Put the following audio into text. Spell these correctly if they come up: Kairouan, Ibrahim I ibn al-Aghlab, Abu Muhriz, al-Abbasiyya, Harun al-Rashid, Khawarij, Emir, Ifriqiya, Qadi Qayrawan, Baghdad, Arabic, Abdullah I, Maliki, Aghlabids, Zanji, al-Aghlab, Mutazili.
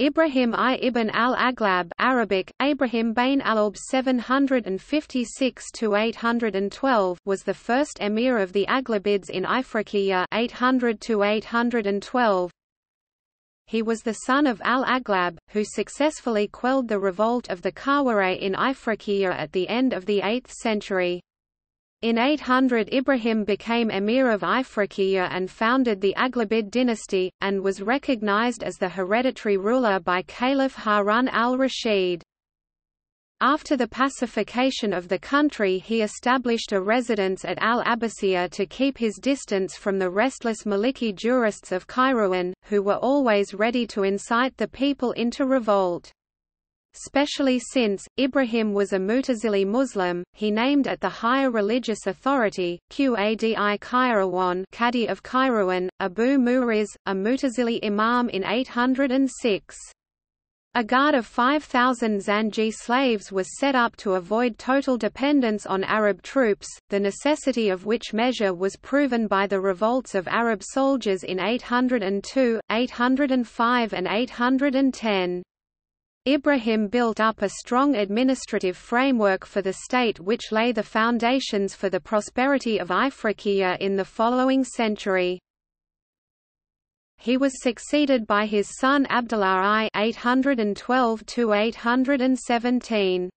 Ibrahim I ibn al-Aghlab Arabic, Ibrahim bin al-Aghlab 756–812 was the first emir of the Aghlabids in Ifriqiya 800–812. He was the son of al-Aghlab, who successfully quelled the revolt of the Khawarij in Ifriqiya at the end of the 8th century. In 800 Ibrahim became emir of Ifriqiya and founded the Aghlabid dynasty, and was recognized as the hereditary ruler by Caliph Harun al-Rashid. After the pacification of the country he established a residence at al-Abbasiyya to keep his distance from the restless Maliki jurists of Kairouan, who were always ready to incite the people into revolt. Especially since Ibrahim was a Mutazili Muslim, he named at the higher religious authority, Qadi Qayrawan, Qadi of Kairouan, Abu Muhriz, a Mutazili imam in 806. A guard of 5,000 Zanji slaves was set up to avoid total dependence on Arab troops, the necessity of which measure was proven by the revolts of Arab soldiers in 802, 805 and 810. Ibrahim built up a strong administrative framework for the state which lay the foundations for the prosperity of Ifriqiya in the following century. He was succeeded by his son Abdullah I 812–817.